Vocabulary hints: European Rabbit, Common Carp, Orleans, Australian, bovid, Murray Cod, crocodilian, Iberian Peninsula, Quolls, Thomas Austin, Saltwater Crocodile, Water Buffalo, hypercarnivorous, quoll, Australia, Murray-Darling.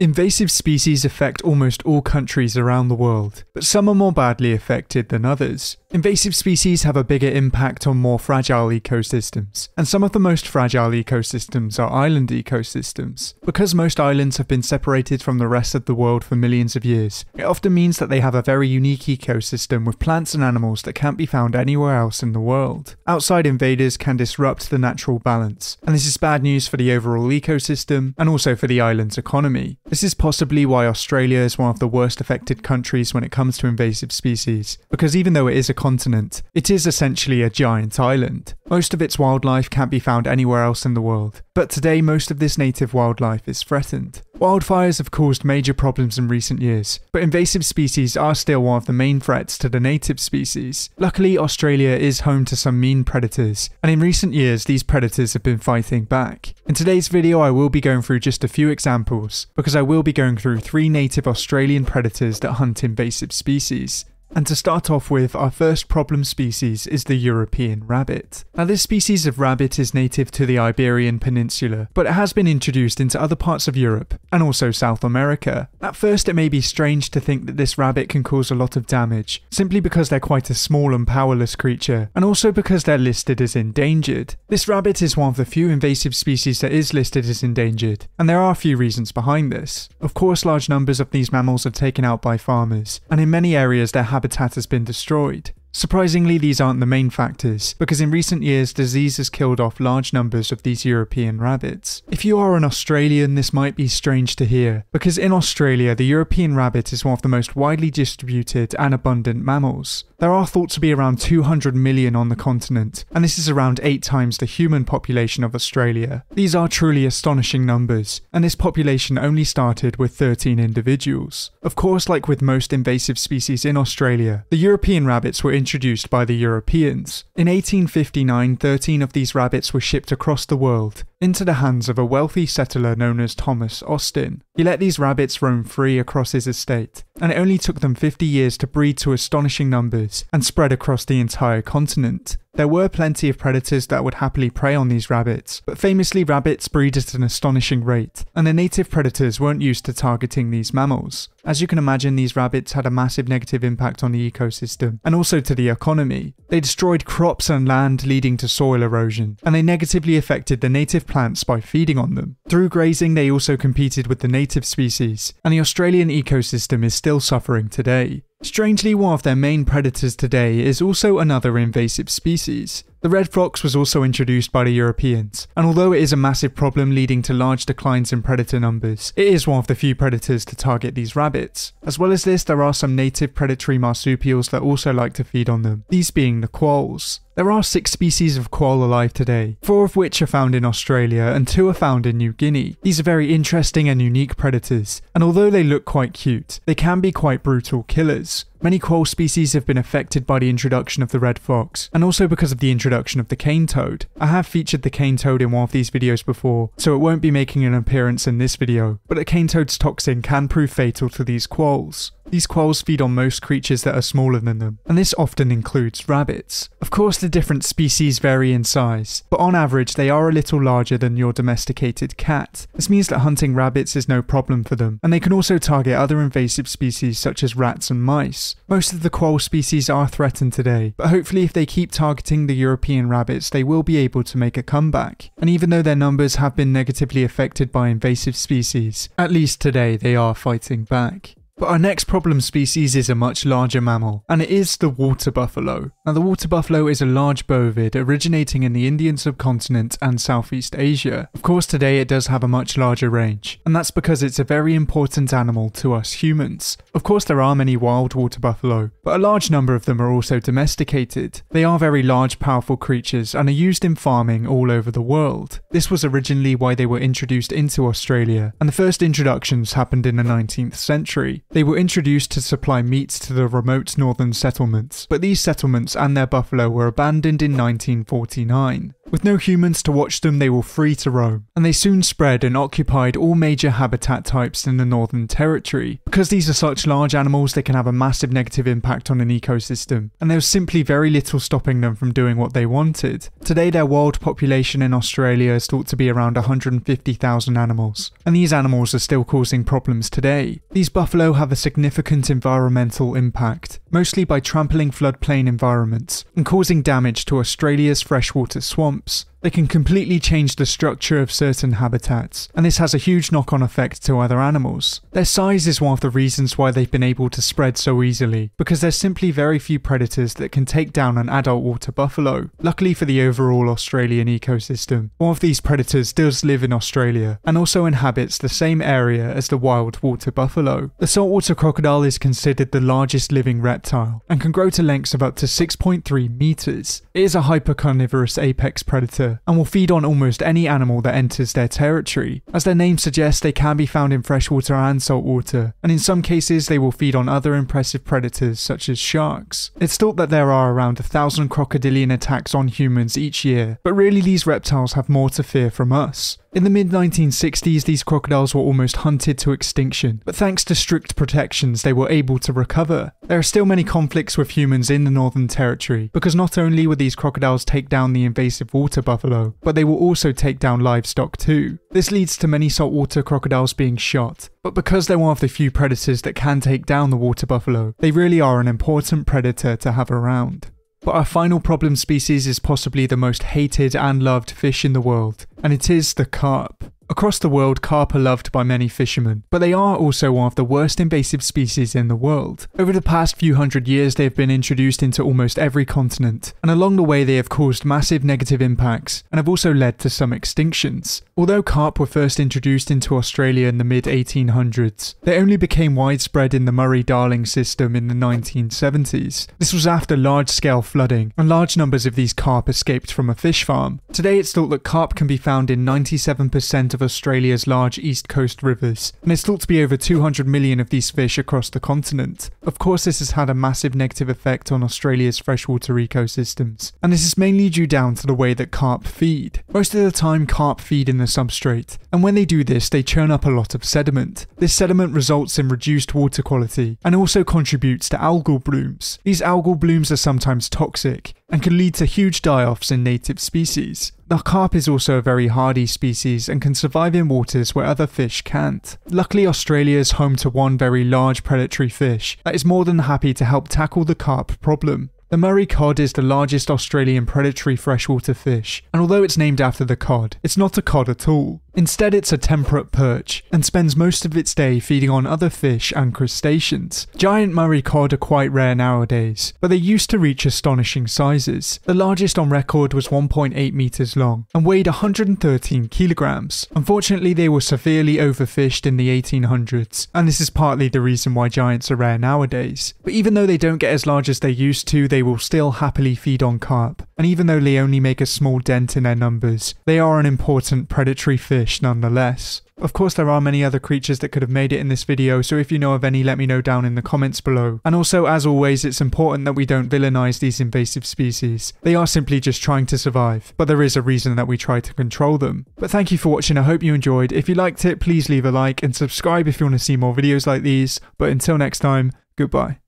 Invasive species affect almost all countries around the world, but some are more badly affected than others. Invasive species have a bigger impact on more fragile ecosystems, and some of the most fragile ecosystems are island ecosystems. Because most islands have been separated from the rest of the world for millions of years, it often means that they have a very unique ecosystem with plants and animals that can't be found anywhere else in the world. Outside invaders can disrupt the natural balance, and this is bad news for the overall ecosystem and also for the island's economy. This is possibly why Australia is one of the worst affected countries when it comes to invasive species, because even though it is a continent, it is essentially a giant island. Most of its wildlife can't be found anywhere else in the world, but today most of this native wildlife is threatened. Wildfires have caused major problems in recent years, but invasive species are still one of the main threats to the native species. Luckily, Australia is home to some mean predators, and in recent years these predators have been fighting back. In today's video I will be going through just a few examples, because I will be going through 3 native Australian predators that hunt invasive species. And to start off with, our first problem species is the European rabbit. Now this species of rabbit is native to the Iberian Peninsula, but it has been introduced into other parts of Europe, and also South America. At first it may be strange to think that this rabbit can cause a lot of damage, simply because they're quite a small and powerless creature, and also because they're listed as endangered. This rabbit is one of the few invasive species that is listed as endangered, and there are a few reasons behind this. Of course, large numbers of these mammals are taken out by farmers, and in many areas their habitat has been destroyed. Surprisingly, these aren't the main factors, because in recent years disease has killed off large numbers of these European rabbits. If you are an Australian, this might be strange to hear, because in Australia the European rabbit is one of the most widely distributed and abundant mammals. There are thought to be around 200 million on the continent, and this is around 8 times the human population of Australia. These are truly astonishing numbers, and this population only started with 13 individuals. Of course, like with most invasive species in Australia, the European rabbits were introduced by the Europeans. In 1859, 13 of these rabbits were shipped across the world into the hands of a wealthy settler known as Thomas Austin. He let these rabbits roam free across his estate, and it only took them 50 years to breed to astonishing numbers and spread across the entire continent. There were plenty of predators that would happily prey on these rabbits, but famously rabbits breed at an astonishing rate, and the native predators weren't used to targeting these mammals. As you can imagine, these rabbits had a massive negative impact on the ecosystem, and also to the economy. They destroyed crops and land, leading to soil erosion, and they negatively affected the native plants by feeding on them. Through grazing, they also competed with the native species, and the Australian ecosystem is still suffering today. Strangely, one of their main predators today is also another invasive species. The red fox was also introduced by the Europeans, and although it is a massive problem leading to large declines in predator numbers, it is one of the few predators to target these rabbits. As well as this, there are some native predatory marsupials that also like to feed on them, these being the quolls. There are 6 species of quoll alive today, 4 of which are found in Australia and 2 are found in New Guinea. These are very interesting and unique predators, and although they look quite cute, they can be quite brutal killers. Many quoll species have been affected by the introduction of the red fox, and also because of the introduction of the cane toad. I have featured the cane toad in one of these videos before, so it won't be making an appearance in this video, but the cane toad's toxin can prove fatal to these quolls. These quolls feed on most creatures that are smaller than them, and this often includes rabbits. Of course, the different species vary in size, but on average they are a little larger than your domesticated cat. This means that hunting rabbits is no problem for them, and they can also target other invasive species such as rats and mice. Most of the quoll species are threatened today, but hopefully if they keep targeting the European rabbits they will be able to make a comeback. And even though their numbers have been negatively affected by invasive species, at least today they are fighting back. But our next problem species is a much larger mammal, and it is the water buffalo. Now the water buffalo is a large bovid originating in the Indian subcontinent and Southeast Asia. Of course, today it does have a much larger range, and that's because it's a very important animal to us humans. Of course, there are many wild water buffalo, but a large number of them are also domesticated. They are very large, powerful creatures and are used in farming all over the world. This was originally why they were introduced into Australia, and the first introductions happened in the 19th century. They were introduced to supply meat to the remote northern settlements, but these settlements and their buffalo were abandoned in 1949. With no humans to watch them, they were free to roam, and they soon spread and occupied all major habitat types in the Northern Territory. Because these are such large animals, they can have a massive negative impact on an ecosystem, and there was simply very little stopping them from doing what they wanted. Today, their wild population in Australia is thought to be around 150,000 animals, and these animals are still causing problems today. These buffalo have a significant environmental impact, mostly by trampling floodplain environments and causing damage to Australia's freshwater swamps. They can completely change the structure of certain habitats, and this has a huge knock-on effect to other animals. Their size is one of the reasons why they've been able to spread so easily, because there's simply very few predators that can take down an adult water buffalo. Luckily for the overall Australian ecosystem, one of these predators does live in Australia, and also inhabits the same area as the wild water buffalo. The saltwater crocodile is considered the largest living reptile, and can grow to lengths of up to 6.3 meters. It is a hypercarnivorous apex predator, and will feed on almost any animal that enters their territory. As their name suggests, they can be found in freshwater and saltwater, and in some cases they will feed on other impressive predators such as sharks. It's thought that there are around 1,000 crocodilian attacks on humans each year, but really these reptiles have more to fear from us. In the mid-1960s, these crocodiles were almost hunted to extinction, but thanks to strict protections, they were able to recover. There are still many conflicts with humans in the Northern Territory, because not only would these crocodiles take down the invasive water buffalo, but they will also take down livestock too. This leads to many saltwater crocodiles being shot, but because they're one of the few predators that can take down the water buffalo, they really are an important predator to have around. But our final problem species is possibly the most hated and loved fish in the world, and it is the carp. Across the world, carp are loved by many fishermen, but they are also one of the worst invasive species in the world. Over the past few hundred years, they have been introduced into almost every continent, and along the way they have caused massive negative impacts, and have also led to some extinctions. Although carp were first introduced into Australia in the mid-1800s, they only became widespread in the Murray-Darling system in the 1970s. This was after large-scale flooding, and large numbers of these carp escaped from a fish farm. Today it's thought that carp can be found in 97% of Australia's large east coast rivers, and it's thought to be over 200 million of these fish across the continent. Of course, this has had a massive negative effect on Australia's freshwater ecosystems, and this is mainly due down to the way that carp feed. Most of the time, carp feed in the substrate, and when they do this, they churn up a lot of sediment. This sediment results in reduced water quality, and also contributes to algal blooms. These algal blooms are sometimes toxic, and can lead to huge die-offs in native species. The carp is also a very hardy species and can survive in waters where other fish can't. Luckily, Australia is home to one very large predatory fish that is more than happy to help tackle the carp problem. The Murray Cod is the largest Australian predatory freshwater fish, and although it's named after the cod, it's not a cod at all. Instead, it's a temperate perch, and spends most of its day feeding on other fish and crustaceans. Giant Murray Cod are quite rare nowadays, but they used to reach astonishing sizes. The largest on record was 1.8 meters long, and weighed 113 kilograms. Unfortunately, they were severely overfished in the 1800s, and this is partly the reason why giants are rare nowadays. But even though they don't get as large as they used to, they will still happily feed on carp, and even though they only make a small dent in their numbers, they are an important predatory fish nonetheless. Of course, there are many other creatures that could have made it in this video, so if you know of any, let me know down in the comments below. And also, as always, it's important that we don't villainize these invasive species. They are simply just trying to survive, but there is a reason that we try to control them. But thank you for watching, I hope you enjoyed. If you liked it, please leave a like, and subscribe if you want to see more videos like these. But until next time, goodbye.